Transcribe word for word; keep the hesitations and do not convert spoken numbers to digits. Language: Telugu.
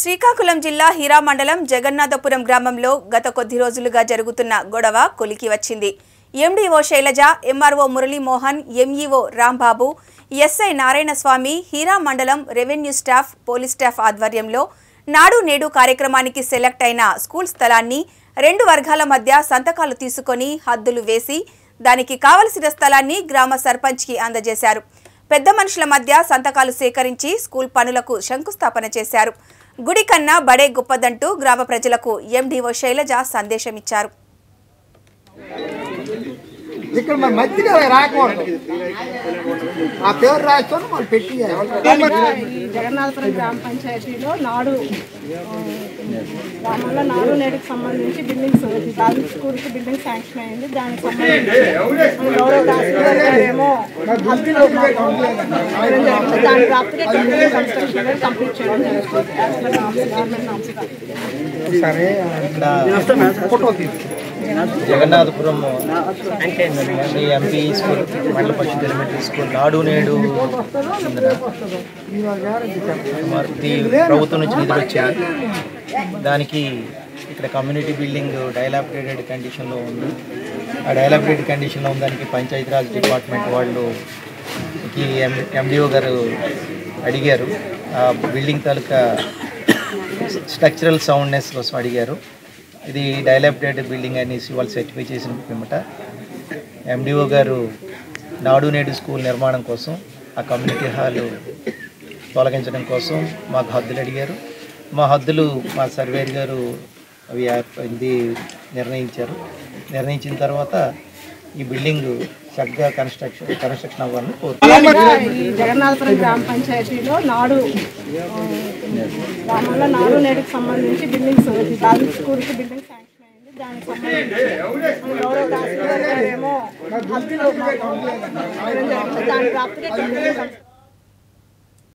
శ్రీకాకుళం జిల్లా హీరా మండలం జగన్నాధపురం గ్రామంలో గత కొద్ది రోజులుగా జరుగుతున్న గొడవ కొలికి వచ్చింది. MDO Shailaja, MRO Murali Mohan, MEO Rambabu, SI Narayana Swamy, Hira మండలం రెవెన్యూ స్టాఫ్, పోలీస్ స్టాఫ్ ఆధ్వర్యంలో నాడు నేడు కార్యక్రమానికి సెలెక్ట్ అయిన స్కూల్ స్థలాన్ని రెండు వర్గాల మధ్య సంతకాలు తీసుకొని హద్దులు వేసి దానికి కావలసిన స్థలాన్ని గ్రామ సర్పంచ్కి అందజేశారు. పెద్ద మనుషుల మధ్య సంతకాలు సేకరించి స్కూల్ పనులకు శంకుస్థాపన చేశారు. గుడి కన్నా బడే గొప్పదంటూ గ్రామ ప్రజలకు ఎండిఓ శైలజ సందేశం ఇచ్చారు. జగన్నాధపురం గ్రామ పంచాయతీలో నాడు గ్రామంలో నాడు నేటికి సంబంధించి బిల్డింగ్స్ పబ్లిక్ స్కూల్కి బిల్డింగ్ శాంక్షన్ అయింది. దానికి సంబంధించి దాని ప్రాప్తిగా కన్స్ట్రక్షన్ కంప్లీట్ చేయడం జరుగుతుంది. జగన్నాధపురం ఎంపీ స్కూల్, మండల పరిషత్ ఎలిమెంటరీ స్కూల్ నాడు నేడు ప్రభుత్వం నుంచి నిధులు వచ్చాయి. దానికి ఇక్కడ కమ్యూనిటీ బిల్డింగ్ డైలాబరేటెడ్ కండిషన్లో ఉంది. ఆ డైలాబరేటెడ్ కండిషన్లో ఉందానికి పంచాయతీరాజ్ డిపార్ట్మెంట్ వాళ్ళుకి ఎండిఓ గారు అడిగారు. ఆ బిల్డింగ్ తాలూకా స్ట్రక్చరల్ సౌండ్నెస్ కోసం అడిగారు. ఇది డైలాబరేటెడ్ బిల్డింగ్ అనేసి వాళ్ళు సర్టిఫై చేసిన పిమ్మట ఎండిఓ గారు నాడు నేడు స్కూల్ నిర్మాణం కోసం ఆ కమ్యూనిటీ హాల్ తొలగించడం కోసం మాకు హద్దులు అడిగారు. మా హద్దులు మా సర్వేర్ గారు అవి ఇది నిర్ణయించారు. నిర్ణయించిన తర్వాత ఈ బిల్డింగ్ చక్కగా కన్స్ట్రక్షన్ కన్స్ట్రక్షన్ అవ్వాలని కోరుతున్నాను. ఈ జగన్నాధపురం గ్రామ పంచాయతీలో నాడు గ్రామంలో నాడు నేటికి సంబంధించి బిల్డింగ్స్ పబ్లిక్ స్కూల్కి బిల్డింగ్ శాంక్షన్ అయింది. దానికి సంబంధించి దాని ప్రాప్తిగా